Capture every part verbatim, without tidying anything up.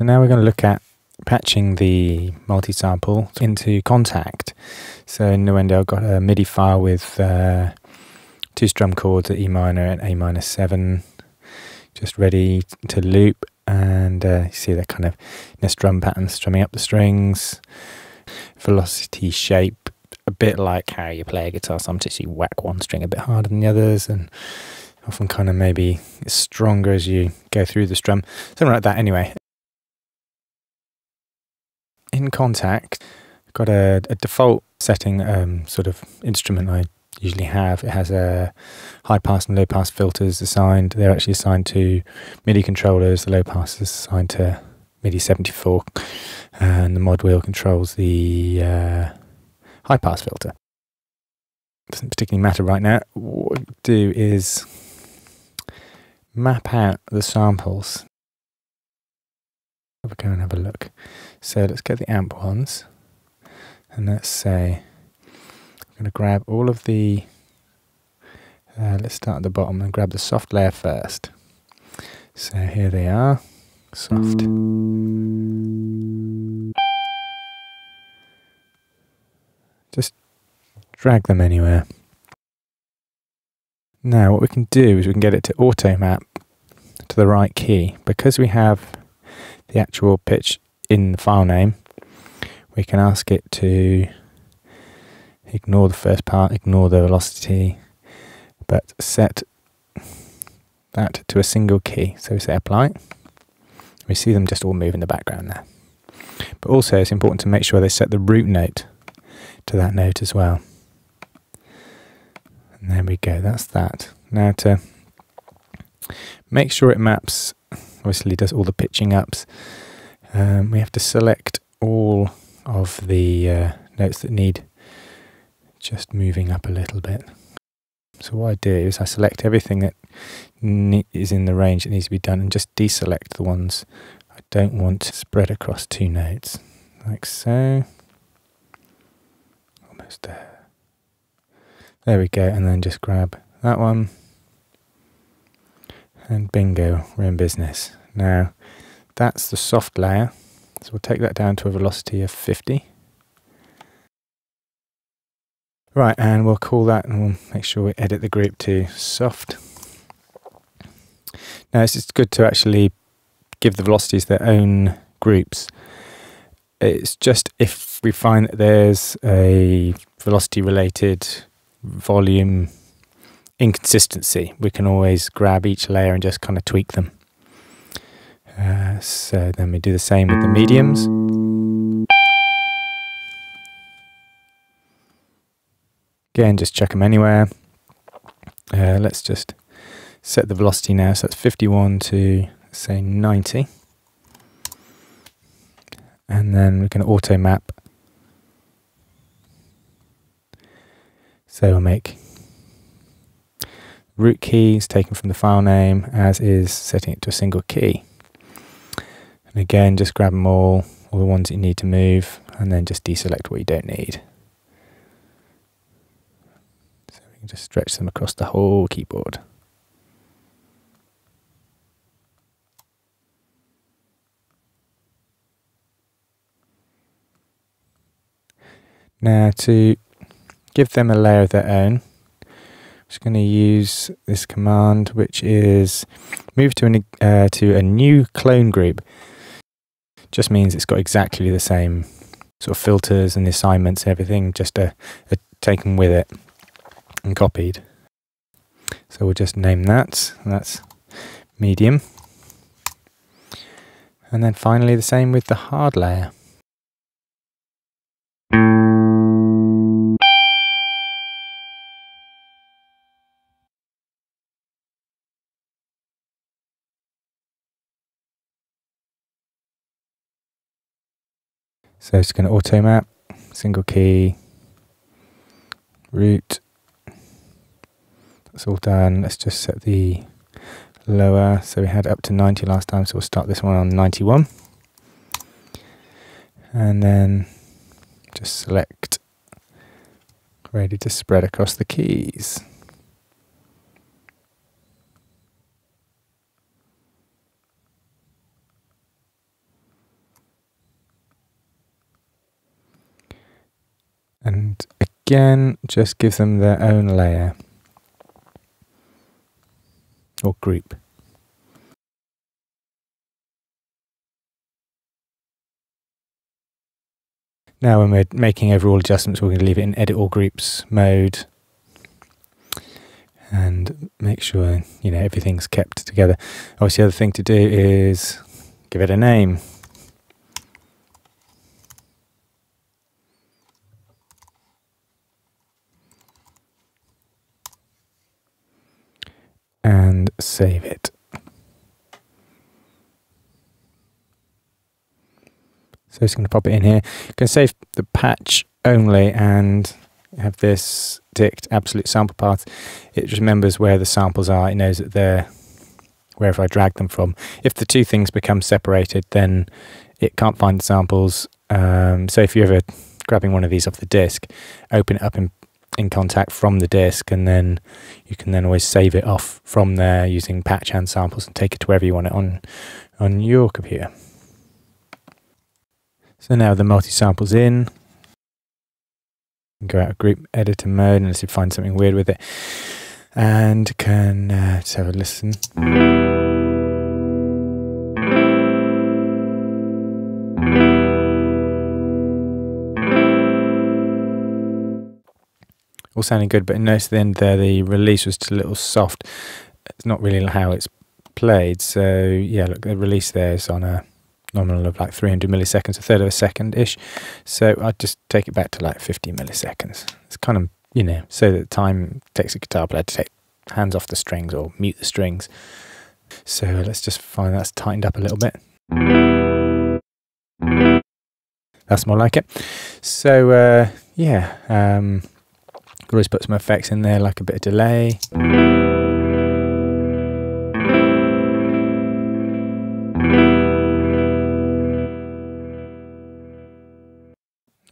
So now we're going to look at patching the multi-sample into Kontakt. So in Nuendo I've got a MIDI file with uh, two strum chords at E minor and A minor seven, just ready to loop, and uh, you see that kind of in a strum pattern, strumming up the strings, velocity shape, a bit like how you play a guitar. Sometimes you whack one string a bit harder than the others, and often kind of maybe it's stronger as you go through the strum, something like that anyway. In Kontakt, I've got a, a default setting um, sort of instrument I usually have. It has a high pass and low pass filters assigned. They're actually assigned to MIDI controllers. The low pass is assigned to MIDI seventy-four, and the mod wheel controls the uh, high pass filter. Doesn't particularly matter right now. What we do is map out the samples. We'll go and have a look. So let's get the amp ones, and let's say I'm going to grab all of the uh, let's start at the bottom and grab the soft layer first. So here they are, soft. Just drag them anywhere. Now what we can do is we can get it to auto map to the right key. Because we have the actual pitch in the file name, we can ask it to ignore the first part, ignore the velocity, but set that to a single key. So we say apply. We see them just all move in the background there. But also it's important to make sure they set the root note to that note as well. And there we go, that's that. Now to make sure it maps, obviously does all the pitching ups, um, we have to select all of the uh, notes that need just moving up a little bit. So what I do is I select everything that is in the range that needs to be done and just deselect the ones I don't want to spread across two notes, like so. Almost there. There we go, and then just grab that one. And bingo, we're in business. Now, that's the soft layer. So we'll take that down to a velocity of fifty. Right, and we'll call that, and we'll make sure we edit the group to soft. Now, it's just good to actually give the velocities their own groups. It's just if we find that there's a velocity-related volume inconsistency, we can always grab each layer and just kind of tweak them. Uh, so then we do the same with the mediums. Again, just chuck them anywhere. Uh, let's just set the velocity now, so that's fifty-one to say ninety, and then we can auto map. So we'll make root keys taken from the file name as is, setting it to a single key, and again just grab them all all the ones that you need to move, and then just deselect what you don't need, so we can just stretch them across the whole keyboard. Now to give them a layer of their own, I'm just going to use this command, which is move to, an, uh, to a new clone group. Just means it's got exactly the same sort of filters and the assignments and everything, just a, a taken with it and copied. So we'll just name that, and that's medium. And then finally the same with the hard layer. So it's going to auto map, single key, root. That's all done. Let's just set the lower. So we had up to ninety last time, so we'll start this one on ninety-one. And then just select, ready to spread across the keys. And again, just give them their own layer or group. Now when we're making overall adjustments, we're going to leave it in edit all groups mode and make sure, you know, everything's kept together. Obviously the other thing to do is give it a name. And save it. So it's going to pop it in here. You can save the patch only and have this dict absolute sample path. It just remembers where the samples are. It knows that they're wherever I drag them from. If the two things become separated, then it can't find the samples. Um, so if you're ever grabbing one of these off the disk, open it up in, in Kontakt from the disk, and then you can then always save it off from there using patch and samples and take it to wherever you want it on, on your computer. So now the multi-sample's in. Go out of group editor mode and let's see if find something weird with it. And can uh, let's have a listen. All sounding good, but notice at the end there the release was just a little soft. It's not really how it's played. So yeah, look, the release there is on a nominal of like three hundred milliseconds, a third of a second-ish. So I'd just take it back to like fifty milliseconds. It's kind of, you know, so that time takes a guitar player to take hands off the strings or mute the strings. So let's just find that's tightened up a little bit. That's more like it. So uh, yeah, um, could always put some effects in there, like a bit of delay.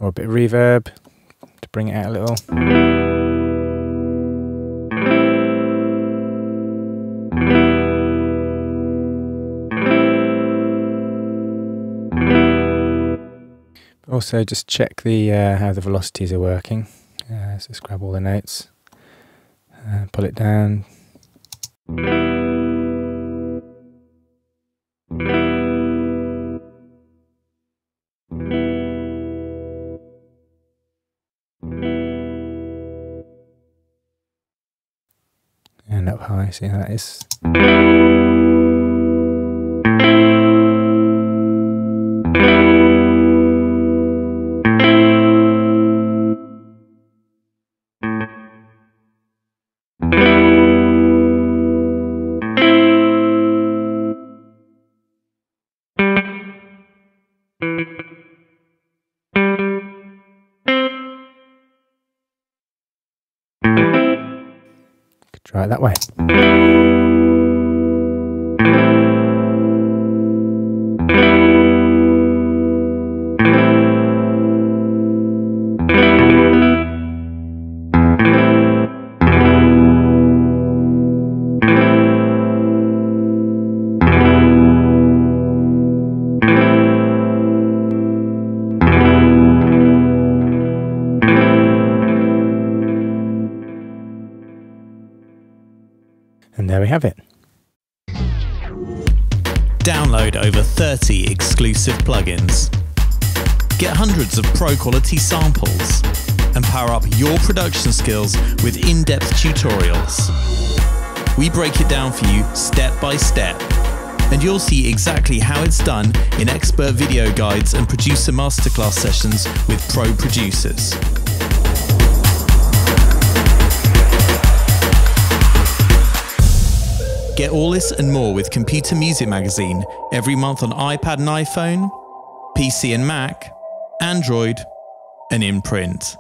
Or a bit of reverb to bring it out a little. Also, just check the uh, how the velocities are working. Uh, so just grab all the notes, uh, pull it down. And up high, see how that is. Try it that way. And there we have it. Download over thirty exclusive plugins. Get hundreds of pro quality samples and power up your production skills with in-depth tutorials. We break it down for you step by step, and you'll see exactly how it's done in expert video guides and producer masterclass sessions with pro producers. Get all this and more with Computer Music Magazine every month on iPad and iPhone, P C and Mac, Android, and in print.